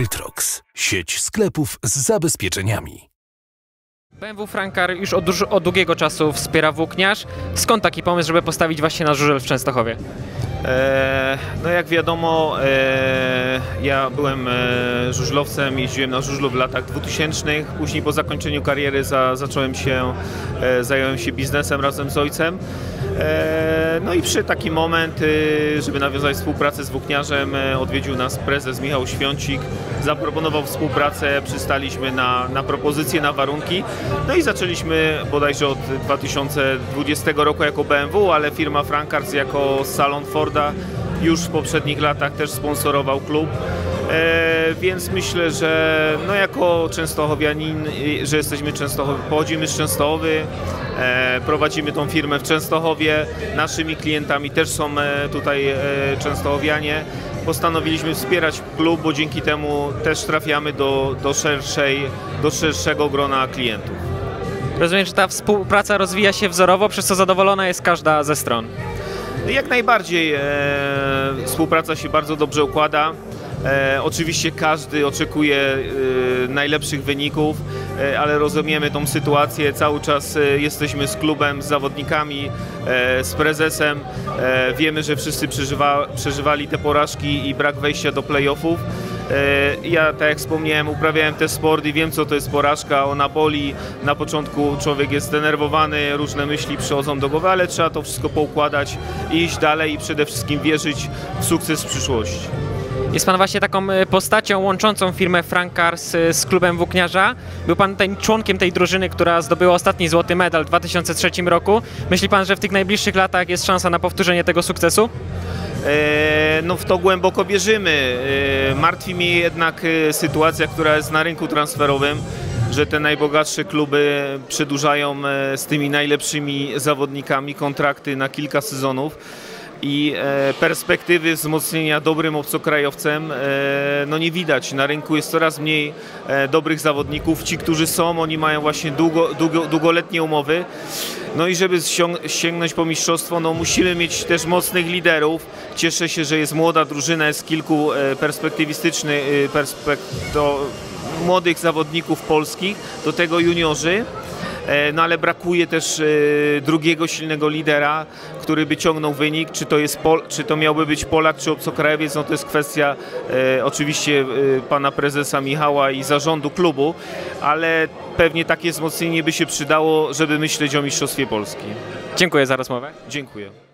Beltrox. Sieć sklepów z zabezpieczeniami. BMW Frank-Car już od długiego czasu wspiera Włókniarz. Skąd taki pomysł, żeby postawić właśnie na Żużel w Częstochowie? No jak wiadomo, ja byłem żużlowcem, jeździłem na żużlu w latach 2000. Później po zakończeniu kariery zająłem się biznesem razem z ojcem. No i przy taki moment, żeby nawiązać współpracę z Włókniarzem, odwiedził nas prezes Michał Świącik, zaproponował współpracę, przystaliśmy na propozycje, na warunki. No i zaczęliśmy bodajże od 2020 roku jako BMW, ale firma Frank-Cars jako salon Forda już w poprzednich latach też sponsorował klub. Więc myślę, że no jako częstochowianin, że jesteśmy Częstochowy, pochodzimy z Częstochowy, prowadzimy tą firmę w Częstochowie, naszymi klientami też są tutaj częstochowianie. Postanowiliśmy wspierać klub, bo dzięki temu też trafiamy do szerszego grona klientów. Rozumiem, że ta współpraca rozwija się wzorowo, przez co zadowolona jest każda ze stron. Jak najbardziej współpraca się bardzo dobrze układa. Oczywiście każdy oczekuje najlepszych wyników, ale rozumiemy tą sytuację. Cały czas jesteśmy z klubem, z zawodnikami, z prezesem. Wiemy, że wszyscy przeżywali te porażki i brak wejścia do playoffów. Ja, tak jak wspomniałem, uprawiałem te sporty i wiem, co to jest porażka, ona boli. Na początku człowiek jest zdenerwowany, różne myśli przychodzą do głowy, ale trzeba to wszystko poukładać i iść dalej i przede wszystkim wierzyć w sukces w przyszłości. Jest Pan właśnie taką postacią łączącą firmę Frank-Cars z klubem Włókniarza. Był Pan członkiem tej drużyny, która zdobyła ostatni złoty medal w 2003 roku. Myśli Pan, że w tych najbliższych latach jest szansa na powtórzenie tego sukcesu? No w to głęboko wierzymy. Martwi mnie jednak sytuacja, która jest na rynku transferowym, że te najbogatsze kluby przedłużają z tymi najlepszymi zawodnikami kontrakty na kilka sezonów. I perspektywy wzmocnienia dobrym obcokrajowcem no nie widać. Na rynku jest coraz mniej dobrych zawodników. Ci, którzy są, oni mają właśnie długoletnie umowy. No i żeby sięgnąć po mistrzostwo, no musimy mieć też mocnych liderów. Cieszę się, że jest młoda drużyna, jest kilku perspektywistycznych, młodych zawodników polskich, do tego juniorzy. No ale brakuje też drugiego silnego lidera, który by ciągnął wynik. Czy to miałby być Polak, czy obcokrajowiec, no to jest kwestia oczywiście pana prezesa Michała i zarządu klubu, ale pewnie takie wzmocnienie by się przydało, żeby myśleć o mistrzostwie Polski. Dziękuję za rozmowę. Dziękuję.